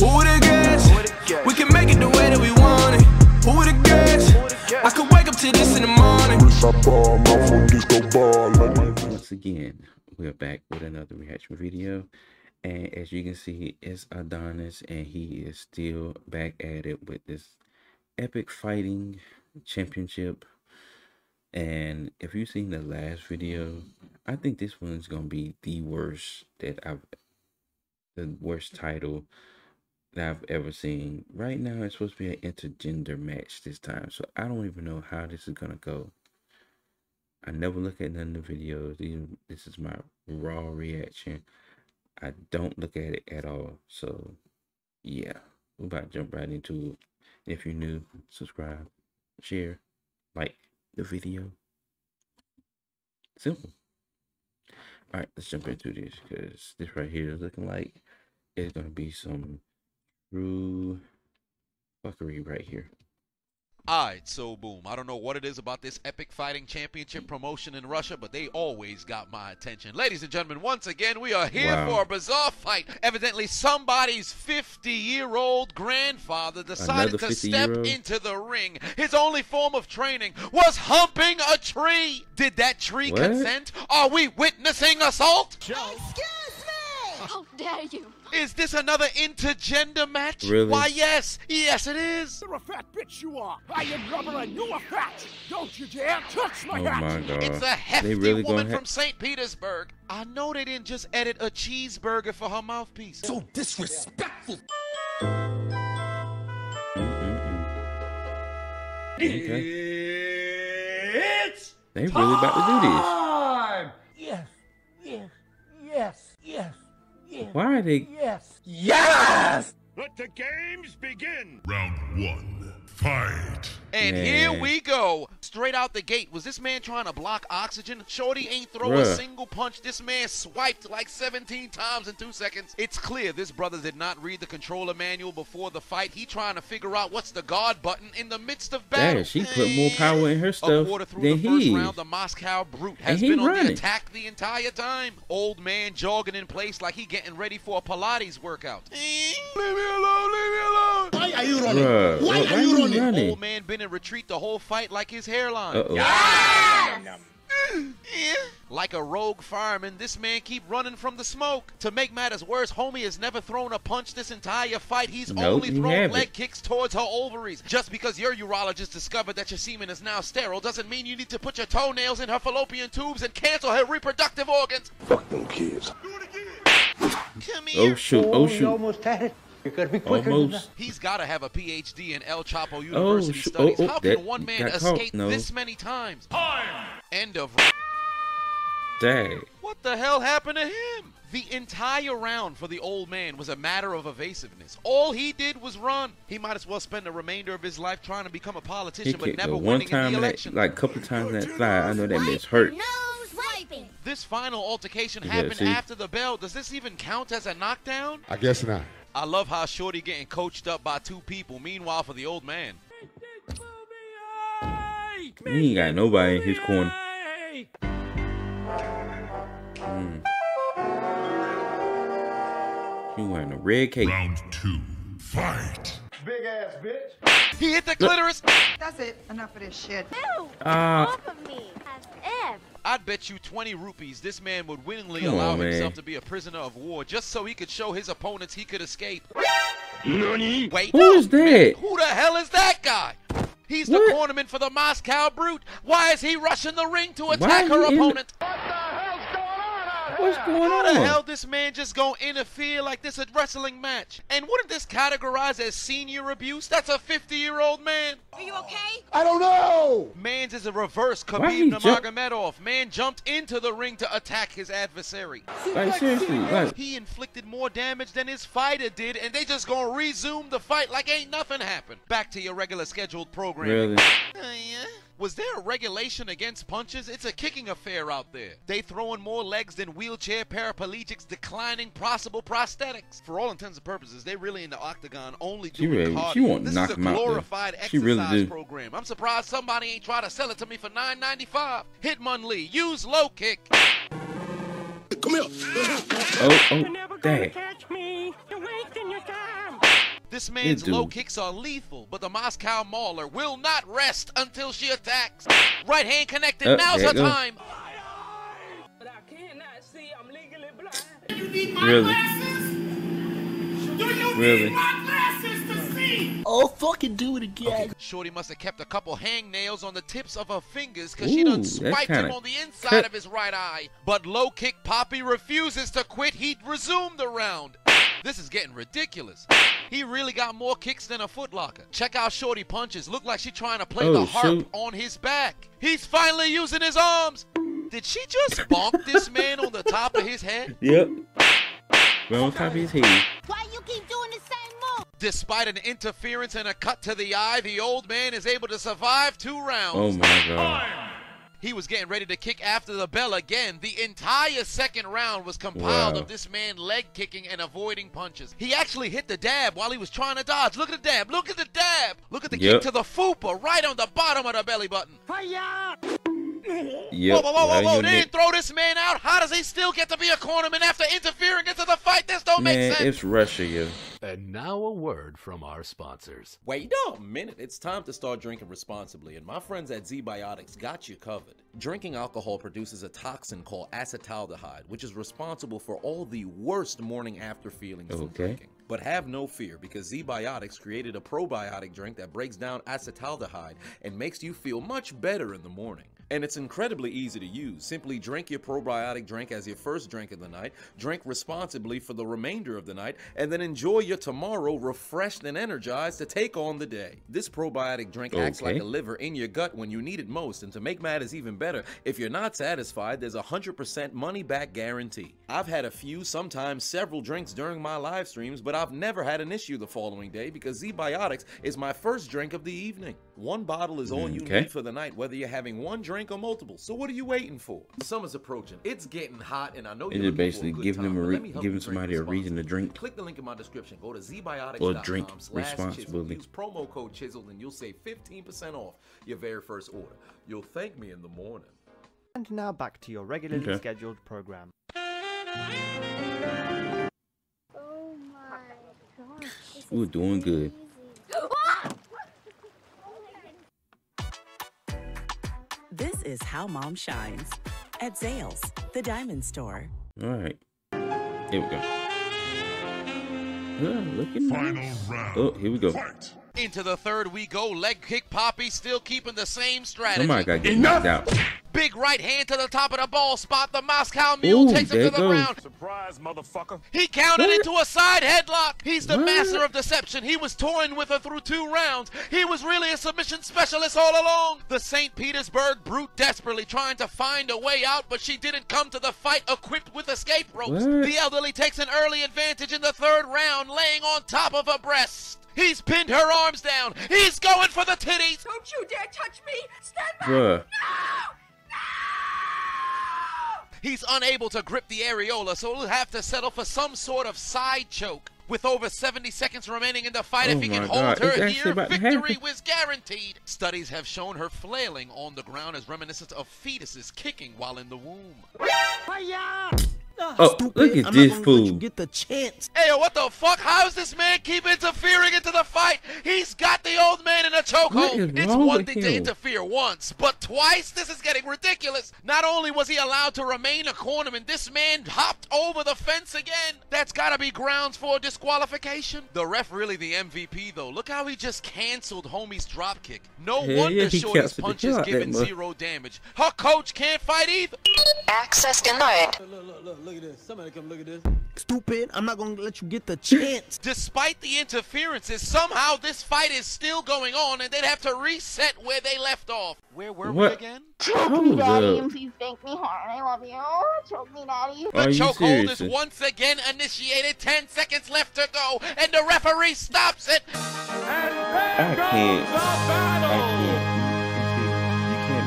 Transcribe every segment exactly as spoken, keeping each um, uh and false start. Who would've guessed? We can make it the way that we want it. Who would've guessed? I could wake up to this in the morning. Once again, we're back with another reaction video. And as you can see, it's Adonis, and he is still back at it with this epic fighting championship. And if you've seen the last video, I think this one's gonna be the worst that I've the worst title that I've ever seen. Right now it's supposed to be an intergender match this time, so I don't even know how this is gonna go. I never look at none of the videos. This is my raw reaction. I don't look at it at all. So yeah, we're about to jump right into it. If you're new, subscribe, share, like the video. Simple. All right, let's jump into this, because this right here is looking like it's gonna be some true fuckery right here. Alright, so boom. I don't know what it is about this epic fighting championship promotion in Russia, but they always got my attention. Ladies and gentlemen, once again, we are here wow. for a bizarre fight. Evidently, somebody's fifty-year-old grandfather decided to step into the ring. His only form of training was humping a tree. Did that tree what? consent? Are we witnessing assault? Excuse me! How dare you! Is this another intergender match? Really? Why, yes. Yes, it is. You're a fat bitch, you are. I am rubber and you are fat. Don't you dare touch my hat. Oh, my God. It's a hefty really woman from Saint Petersburg. I know they didn't just edit a cheeseburger for her mouthpiece. So disrespectful. Mm-hmm. Okay. It's they really time. about to do this. Yes, yes, yes, yes. Why are they? Yes. Yes! Let the games begin. Round one. Fight. And yeah. here we go. Straight out the gate. Was this man trying to block oxygen? Shorty ain't throw Bruh. a single punch. This man swiped like seventeen times in two seconds. It's clear this brother did not read the controller manual before the fight. He trying to figure out what's the guard button in the midst of battle. Damn, she put more power in her stuff a quarter through than the first he. round, the Moscow Brute has been running. on the attack the entire time. Old man jogging in place like he getting ready for a Pilates workout. Leave me alone, leave me alone. Why are you running? Bruh. Why are you running? Running. Old man been in retreat the whole fight like his hairline. Uh-oh. Yes! Like a rogue fireman, this man keep running from the smoke. To make matters worse, homie has never thrown a punch this entire fight. He's nope, only thrown haven't. leg kicks towards her ovaries. Just because your urologist discovered that your semen is now sterile doesn't mean you need to put your toenails in her fallopian tubes and cancel her reproductive organs. Fuck them kids. Do it again. Come here. Oh shoot, oh shoot. Oh, almost had it. Almost. He's got to have a P H D in El Chapo University oh, Studies. Oh, oh, How can one man escape no. this many times? Time. End of. Dang. What the hell happened to him? The entire round for the old man was a matter of evasiveness. All he did was run. He might as well spend the remainder of his life trying to become a politician, he but never winning in the election. That, like a couple times that fly, I know that bitch hurt. No. This final altercation yeah, happened see? after the bell. Does this even count as a knockdown? I guess not. I love how Shorty getting coached up by two people. Meanwhile, for the old man, he ain't got nobody in his corner. Mm. He wearing a red cape. Round two, fight. Big ass bitch. He hit the clitoris. That's it. Enough of this shit. No. Uh, off of me. F. I'd bet you twenty rupees this man would willingly allow on, himself man. to be a prisoner of war just so he could show his opponents he could escape. Nani? Wait, who no. is that? Who the hell is that guy? He's what? the cornerman for the Moscow Brute. Why is he rushing the ring to attack her opponent? What the hell's going on out here? What's going on? How the hell this man just gonna interfere like this a wrestling match? And wouldn't this categorize as senior abuse? That's a fifty-year-old man. Are you okay? I don't know. Man's is a reverse Khabib Nurmagomedov. Man jumped into the ring to attack his adversary. Like, seriously, like. He inflicted more damage than his fighter did, and they just gonna resume the fight like ain't nothing happened. Back to your regular scheduled programming. Really? Uh, yeah. Was there a regulation against punches? It's a kicking affair out there. They throwing more legs than wheelchair paraplegics declining possible prosthetics. For all intents and purposes, they really in the octagon only doing really, cardio. She won't this knock is a glorified exercise she really program. I'm surprised somebody ain't try to sell it to me for nine ninety-five. Hitmonlee, use low kick. Come here. Oh, oh, dang. You're never gonna catch me. You're wasting your time. This man's low kicks are lethal, but the Moscow Mauler will not rest until she attacks. Right hand connected, oh, now's her time. But I cannot see, I'm legally blind. You need my really? glasses? Do you really? need my glasses to see? Oh, fucking do it again. Okay. Shorty must have kept a couple hangnails on the tips of her fingers because she done swiped him on the inside cut. of his right eye. But low kick Poppy refuses to quit. He'd resume the round. This is getting ridiculous. He really got more kicks than a footlocker. Check out Shorty punches. Look like she's trying to play oh, the harp shoot. on his back. He's finally using his arms. Did she just bonk this man on the top of his head? Yep. Right on top of his head. Why you keep doing the same move? Despite an interference and a cut to the eye, the old man is able to survive two rounds. Oh my God. He was getting ready to kick after the bell again. The entire second round was compiled wow. of this man leg kicking and avoiding punches. He actually hit the dab while he was trying to dodge. Look at the dab. Look at the dab. Look at the yep. kick to the fupa right on the bottom of the belly button. Hi-ya! Yep. Whoa, whoa, whoa, whoa, whoa. They didn't throw this man out. How does he still get to be a cornerman after interfering into the fight? This don't man, make sense. It's Russia, yeah. And now a word from our sponsors. Wait a minute. It's time to start drinking responsibly, and my friends at Z-Biotics got you covered. Drinking alcohol produces a toxin called acetaldehyde, which is responsible for all the worst morning after feelings okay. from drinking. But have no fear, because Z-Biotics created a probiotic drink that breaks down acetaldehyde and makes you feel much better in the morning. And it's incredibly easy to use. Simply drink your probiotic drink as your first drink of the night, drink responsibly for the remainder of the night, and then enjoy your tomorrow refreshed and energized to take on the day. This probiotic drink okay. acts like a liver in your gut when you need it most, and to make matters even better, if you're not satisfied, there's a one hundred percent money-back guarantee. I've had a few, sometimes several drinks during my live streams, but I've never had an issue the following day because Z-Biotics is my first drink of the evening. One bottle is all okay. you need for the night, whether you're having one drink or multiple. So what are you waiting for? Summer's approaching. It's getting hot, and I know you're basically giving him a giving somebody a reason to drink. Click the link in my description. Go to z biotics dot com. Or drink responsibly. Use promo code Chiseled, and you'll save fifteen percent off your very first order. You'll thank me in the morning. And now back to your regularly okay. scheduled program. Oh my gosh! We're doing good. This is how mom shines at Zales, the diamond store. All right, here we go. Oh, look at Final round. Oh, here we go. Fight. Into the third we go. Leg kick Poppy still keeping the same strategy. Somebody got get knocked out. Big right hand to the top of the ball spot. The Moscow Mule Ooh, takes him to the goes. ground. Surprise, motherfucker. He countered what? into a side headlock. He's the what? master of deception. He was toying with her through two rounds. He was really a submission specialist all along. The Saint Petersburg brute desperately trying to find a way out, but she didn't come to the fight equipped with escape ropes. What? The elderly takes an early advantage in the third round, laying on top of her breast. He's pinned her arms down. He's going for the titties. Don't you dare touch me. Stand back. Bruh. No! He's unable to grip the areola, so he'll have to settle for some sort of side choke. With over seventy seconds remaining in the fight, oh if he can hold God. her it's here, victory was guaranteed. Studies have shown her flailing on the ground as reminiscent of fetuses kicking while in the womb. Hi-ya! Oh, oh look at I'm this fool. Get the chance. Hey, yo, what the fuck? How is this man keep interfering into the fight? He's got the old man in a chokehold. It's one thing him? to interfere once, but twice? This is getting ridiculous. Not only was he allowed to remain a cornerman, this man hopped over the fence again. That's got to be grounds for disqualification. The ref really the M V P, though. Look how he just canceled homie's dropkick. No yeah, wonder yeah, Shorty's punches given zero damage. Her coach can't fight either. Access denied. Look, look, look, look. Look at this. Somebody come look at this. Stupid. I'm not going to let you get the chance. Despite the interferences, somehow this fight is still going on, and they'd have to reset where they left off. Where were what? we again? Choke oh, me, daddy. If you think me hard, I love you. Choke me, daddy. The chokehold is once again initiated. Ten seconds left to go, and the referee stops it. And there goes the battle.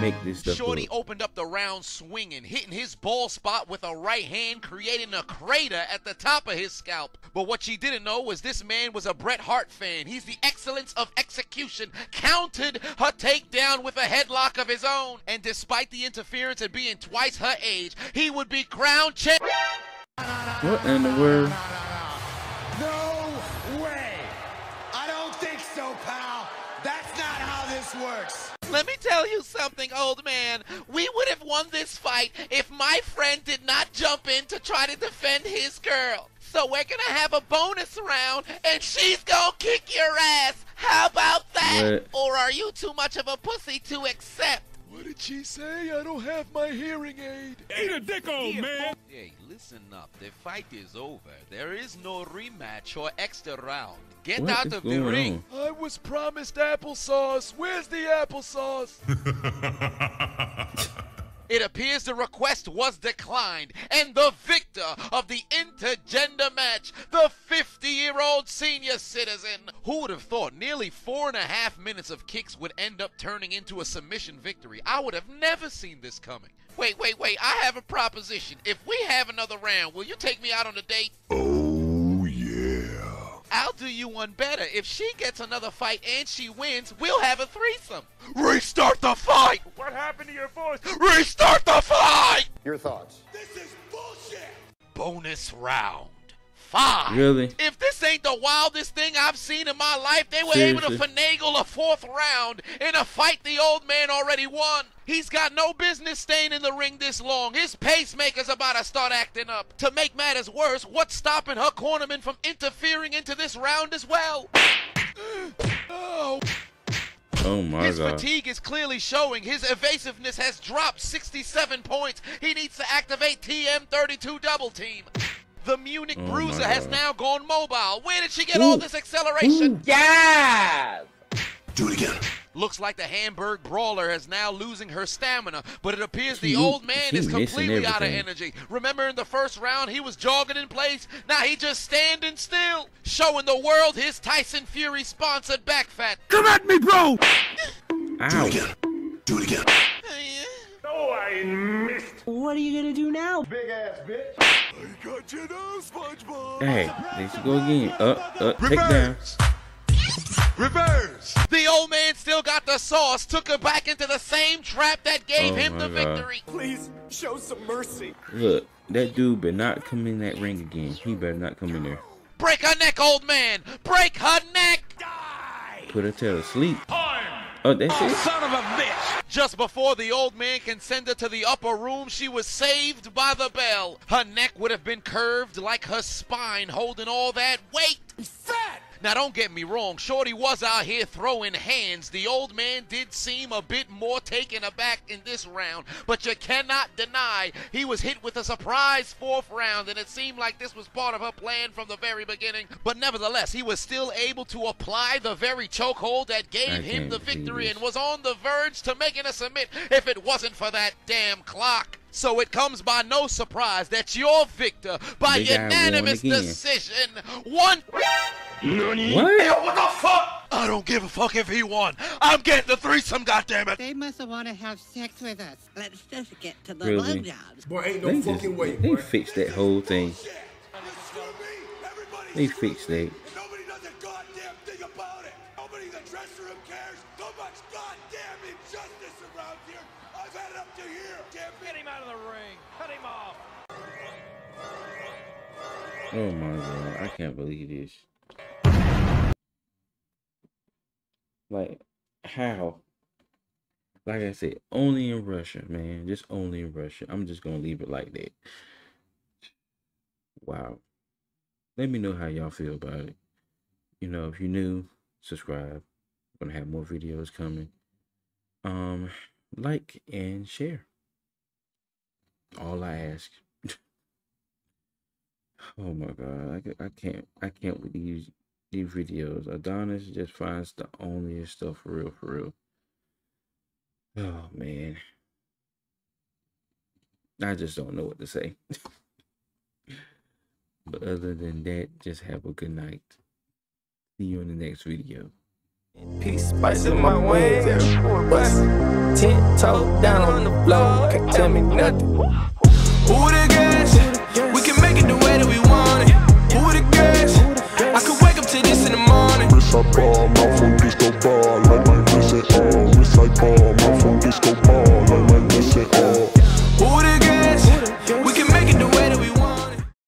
Make this stuff Shorty up. opened up the round swinging, hitting his ball spot with a right hand, creating a crater at the top of his scalp. But what she didn't know was this man was a Bret Hart fan. He's the excellence of execution. Countered her takedown with a headlock of his own. And despite the interference and being twice her age, he would be crowned champ. What in the world? No way! this works. Let me tell you something, old man. We would have won this fight if my friend did not jump in to try to defend his girl. So we're gonna have a bonus round, and she's gonna kick your ass. How about that? Wait. Or are you too much of a pussy to accept? What did she say? I don't have my hearing aid. Eat a dick, old man. Hey, listen up. The fight is over. There is no rematch or extra round. Get what out of the ring. On? I was promised applesauce. Where's the applesauce? It appears the request was declined, and the victor of the intergender match, the fifty-year-old senior citizen. Who would have thought nearly four and a half minutes of kicks would end up turning into a submission victory? I would have never seen this coming. Wait, wait, wait, I have a proposition. If we have another round, will you take me out on a date? Oh, yeah. I'll do you one better. If she gets another fight and she wins, we'll have a threesome. Restart the fight! What happened to your voice? Restart the fight! Your thoughts. This is bullshit! Bonus round. Five. Really? If this ain't the wildest thing I've seen in my life, they were Seriously. able to finagle a fourth round in a fight the old man already won. He's got no business staying in the ring this long. His pacemaker's about to start acting up. To make matters worse, what's stopping her cornerman from interfering into this round as well? Oh. Oh my his God. fatigue is clearly showing. His evasiveness has dropped sixty-seven points. He needs to activate T M thirty-two double team. The Munich oh Bruiser has now gone mobile. Where did she get Ooh. all this acceleration? Ooh. Yeah! Do it again. Looks like the Hamburg Brawler is now losing her stamina, but it appears the old man is completely out of energy. Remember in the first round, he was jogging in place. Now he just standing still, showing the world his Tyson Fury sponsored back fat. Come at me, bro! Ow. Do it again. Do it again. Oh, I missed. What are you gonna do now? Big ass bitch. I got you now, SpongeBob. Hey, they should go again. Up, up, take down. Reverse! The old man still got the sauce, took her back into the same trap that gave oh him the God. victory. Please, show some mercy. Look, that dude better not come in that ring again. He better not come in there. Break her neck, old man! Break her neck! Die! Put her to sleep. Arm. Oh, that's oh, it? Son of a bitch! Just before the old man can send her to the upper room, she was saved by the bell. Her neck would have been curved like her spine holding all that weight. Fat! Now, don't get me wrong. Shorty was out here throwing hands. The old man did seem a bit more taken aback in this round, but you cannot deny he was hit with a surprise fourth round, and it seemed like this was part of her plan from the very beginning. But nevertheless, he was still able to apply the very chokehold that gave him the victory and was on the verge to making a submit if it wasn't for that damn clock. So it comes by no surprise that your victor, by they unanimous decision, won. Nani? What? Hey, what the fuck? I don't give a fuck if he won. I'm getting the threesome, goddammit. They must have want to have sex with us. Let's just get to the really? blowjobs. Boy, ain't no they fucking just, way. They boy. fixed that whole thing. They fixed that. Nobody does a goddamn thing about it. Nobody in the dressing room cares. So much goddamn injustice around here. I've had it up to here. Damn, get him out of the ring. Cut him off. Oh my God, I can't believe this. Like, how? Like I said, only in Russia, man. Just only in Russia. I'm just going to leave it like that. Wow. Let me know how y'all feel about it. You know, if you're new, subscribe. We're going to have more videos coming. Um, like and share. All I ask. Oh, my God. I, I can't. I can't with these. These videos, Adonis just finds the only stuff for real, for real. Oh man, I just don't know what to say. But other than that, just have a good night. See you in the next video. Peace, spicing my wings, ten toe down on the floor, can't tell me nothing. Who the guys? We can make it the way that we want.